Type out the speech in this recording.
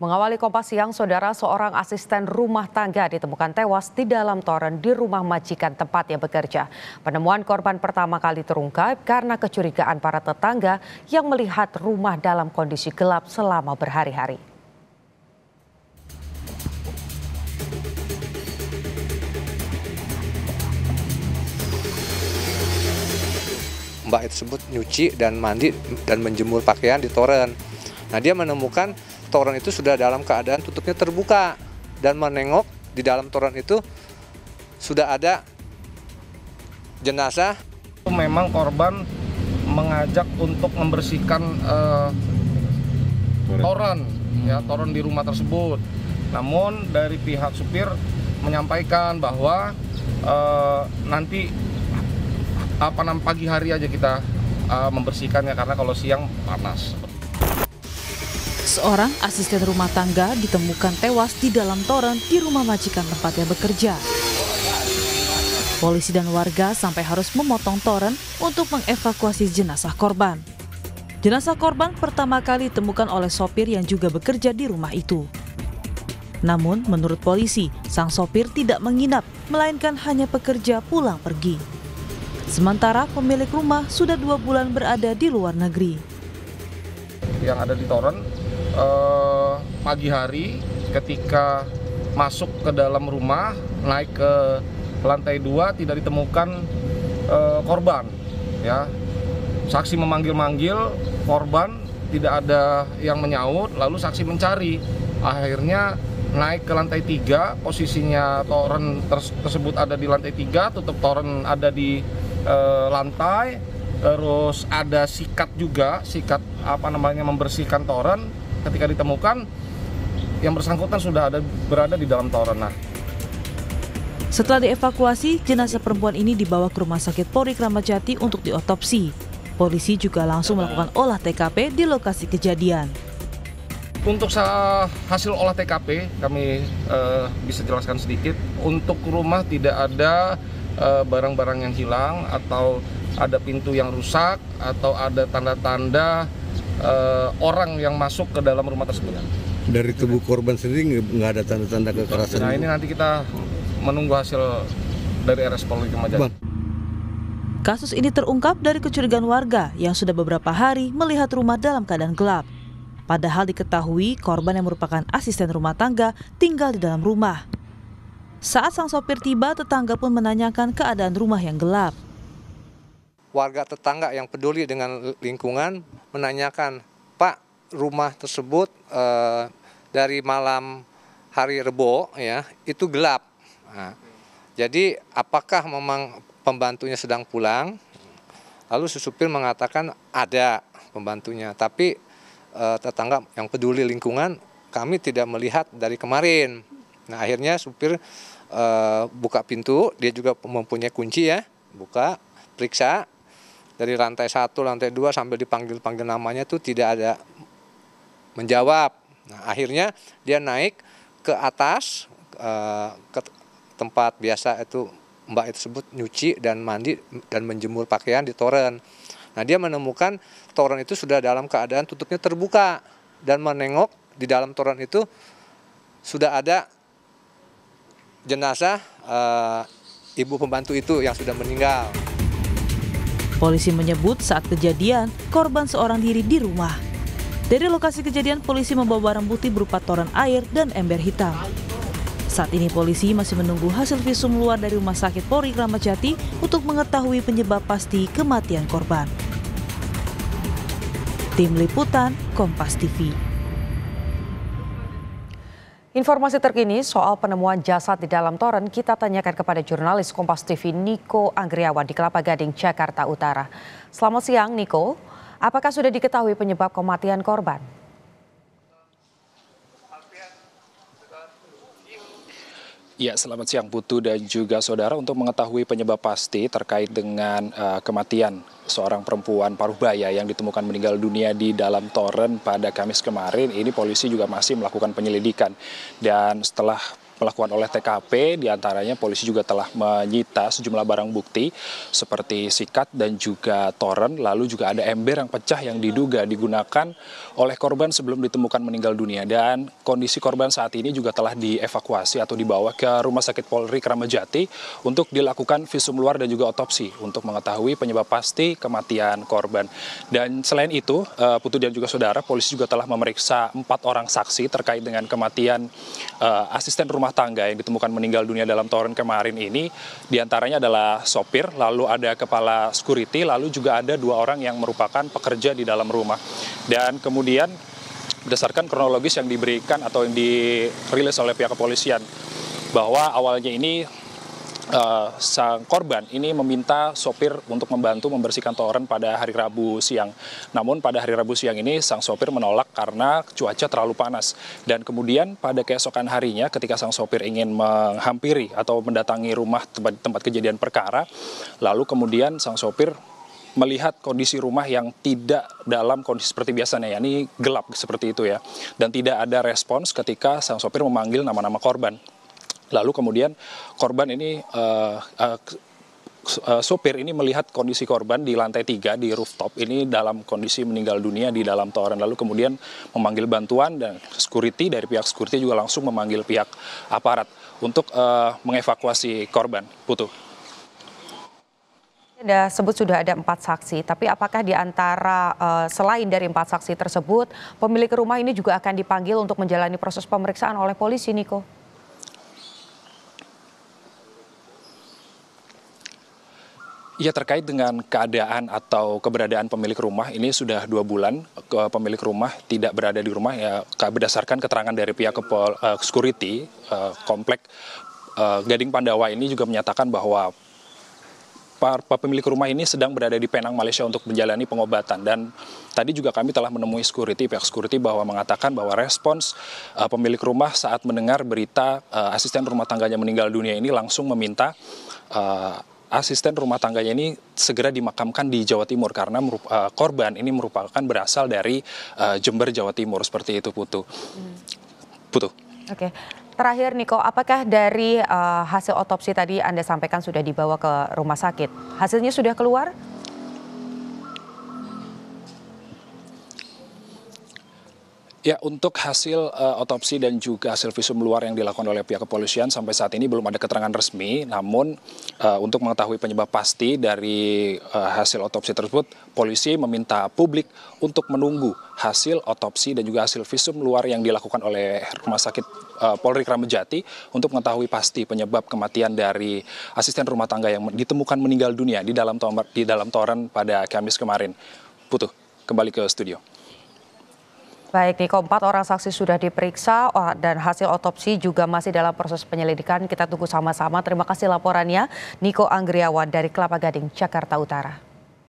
Mengawali Kompas Siang, saudara, seorang asisten rumah tangga ditemukan tewas di dalam toren di rumah majikan tempatnya bekerja. Penemuan korban pertama kali terungkap karena kecurigaan para tetangga yang melihat rumah dalam kondisi gelap selama berhari-hari. Mbak tersebut nyuci dan mandi dan menjemur pakaian di toren. Nah, dia menemukan toren itu sudah dalam keadaan tutupnya terbuka dan menengok di dalam toren itu sudah ada jenazah. Memang korban mengajak untuk membersihkan toren, ya, toren di rumah tersebut. Namun dari pihak supir menyampaikan bahwa nanti pagi hari aja kita membersihkannya karena kalau siang panas. Seorang asisten rumah tangga ditemukan tewas di dalam toren di rumah majikan tempatnya bekerja. Polisi dan warga sampai harus memotong toren untuk mengevakuasi jenazah korban. Jenazah korban pertama kali ditemukan oleh sopir yang juga bekerja di rumah itu. Namun menurut polisi, sang sopir tidak menginap, melainkan hanya pekerja pulang pergi. Sementara pemilik rumah sudah 2 bulan berada di luar negeri. Yang ada di toren pagi hari ketika masuk ke dalam rumah naik ke lantai 2 tidak ditemukan korban, ya. Saksi memanggil-manggil korban, tidak ada yang menyaut, lalu saksi mencari, akhirnya naik ke lantai 3. Posisinya toren tersebut ada di lantai 3, tutup toren ada di lantai, terus ada sikat juga, sikat membersihkan toren. Ketika ditemukan, yang bersangkutan sudah berada di dalam toren. Setelah dievakuasi, jenazah perempuan ini dibawa ke Rumah Sakit Polri Kramat Jati untuk diotopsi. Polisi juga langsung melakukan olah TKP di lokasi kejadian. Untuk hasil olah TKP, kami bisa jelaskan sedikit. Untuk rumah tidak ada barang-barang yang hilang atau ada pintu yang rusak atau ada tanda-tanda orang yang masuk ke dalam rumah tersebut. Dari tubuh korban sendiri nggak ada tanda-tanda kekerasan. Nah, ini nanti kita menunggu hasil dari RS Polri Kramat Jati. Kasus ini terungkap dari kecurigaan warga yang sudah beberapa hari melihat rumah dalam keadaan gelap. Padahal diketahui korban yang merupakan asisten rumah tangga tinggal di dalam rumah. Saat sang sopir tiba, tetangga pun menanyakan keadaan rumah yang gelap. Warga tetangga yang peduli dengan lingkungan menanyakan, "Pak, rumah tersebut dari malam hari Rebo ya itu gelap. Nah, jadi apakah memang pembantunya sedang pulang?" Lalu si supir mengatakan ada pembantunya, tapi tetangga yang peduli lingkungan, kami tidak melihat dari kemarin. Nah, akhirnya supir buka pintu, dia juga mempunyai kunci ya, buka, periksa. Dari lantai 1, lantai 2 sambil dipanggil-panggil namanya tuh tidak ada menjawab. Nah, akhirnya dia naik ke atas ke tempat biasa itu mbak tersebut nyuci dan mandi dan menjemur pakaian di toren. Nah, dia menemukan toren itu sudah dalam keadaan tutupnya terbuka dan menengok di dalam toren itu sudah ada jenazah ibu pembantu itu yang sudah meninggal. Polisi menyebut saat kejadian, korban seorang diri di rumah. Dari lokasi kejadian, polisi membawa barang bukti berupa toren air dan ember hitam. Saat ini polisi masih menunggu hasil visum luar dari Rumah Sakit Polri Kramat Jati untuk mengetahui penyebab pasti kematian korban. Tim Liputan, Kompas TV. Informasi terkini soal penemuan jasad di dalam toren kita tanyakan kepada jurnalis Kompas TV Niko Anggriawan di Kelapa Gading, Jakarta Utara. Selamat siang, Niko. Apakah sudah diketahui penyebab kematian korban? Ya, selamat siang Putu dan juga saudara. Untuk mengetahui penyebab pasti terkait dengan kematian seorang perempuan paruh baya yang ditemukan meninggal dunia di dalam toren pada Kamis kemarin, ini polisi juga masih melakukan penyelidikan. Dan setelah melakukan olah TKP, diantaranya polisi juga telah menyita sejumlah barang bukti seperti sikat dan juga toren, lalu juga ada ember yang pecah yang diduga digunakan oleh korban sebelum ditemukan meninggal dunia. Dan kondisi korban saat ini juga telah dievakuasi atau dibawa ke Rumah Sakit Polri Kramat Jati untuk dilakukan visum luar dan juga otopsi untuk mengetahui penyebab pasti kematian korban. Dan selain itu, Putu dan juga saudara, polisi juga telah memeriksa 4 orang saksi terkait dengan kematian asisten rumah tangga yang ditemukan meninggal dunia dalam toren kemarin ini. Di antaranya adalah sopir, lalu ada kepala security, lalu juga ada 2 orang yang merupakan pekerja di dalam rumah. Dan kemudian berdasarkan kronologis yang diberikan atau yang dirilis oleh pihak kepolisian, bahwa awalnya ini sang korban ini meminta sopir untuk membantu membersihkan toren pada hari Rabu siang. Namun pada hari Rabu siang ini sang sopir menolak karena cuaca terlalu panas. Dan kemudian pada keesokan harinya ketika sang sopir ingin menghampiri atau mendatangi rumah tempat kejadian perkara, lalu kemudian sang sopir melihat kondisi rumah yang tidak dalam kondisi seperti biasanya, yakni gelap seperti itu ya. Dan tidak ada respons ketika sang sopir memanggil nama-nama korban. Lalu kemudian korban ini, sopir ini melihat kondisi korban di lantai 3 di rooftop ini dalam kondisi meninggal dunia di dalam toren. Lalu kemudian memanggil bantuan dan security, dari pihak security juga langsung memanggil pihak aparat untuk mengevakuasi korban. Putu. Anda sebut sudah ada 4 saksi, tapi apakah di antara selain dari 4 saksi tersebut, pemilik rumah ini juga akan dipanggil untuk menjalani proses pemeriksaan oleh polisi, Niko? Ya, terkait dengan keadaan atau keberadaan pemilik rumah, ini sudah 2 bulan pemilik rumah tidak berada di rumah. Ya, berdasarkan keterangan dari pihak security, komplek Gading Pandawa ini juga menyatakan bahwa pemilik rumah ini sedang berada di Penang, Malaysia untuk menjalani pengobatan. Dan tadi juga kami telah menemui security, pihak security bahwa mengatakan bahwa respons pemilik rumah saat mendengar berita asisten rumah tangganya meninggal dunia ini langsung meminta asisten rumah tangganya ini segera dimakamkan di Jawa Timur karena korban ini merupakan berasal dari Jember, Jawa Timur, seperti itu, Putu. Oke. Terakhir Niko, apakah dari hasil otopsi tadi Anda sampaikan sudah dibawa ke rumah sakit? Hasilnya sudah keluar? Ya, untuk hasil otopsi dan juga hasil visum luar yang dilakukan oleh pihak kepolisian sampai saat ini belum ada keterangan resmi. Namun untuk mengetahui penyebab pasti dari hasil otopsi tersebut, polisi meminta publik untuk menunggu hasil otopsi dan juga hasil visum luar yang dilakukan oleh Rumah Sakit Polri Kramat Jati untuk mengetahui pasti penyebab kematian dari asisten rumah tangga yang ditemukan meninggal dunia di dalam toren pada Kamis kemarin. Putu, kembali ke studio. Baik Niko, 4 orang saksi sudah diperiksa dan hasil otopsi juga masih dalam proses penyelidikan. Kita tunggu sama-sama. Terima kasih laporannya, Niko Anggriawan dari Kelapa Gading, Jakarta Utara.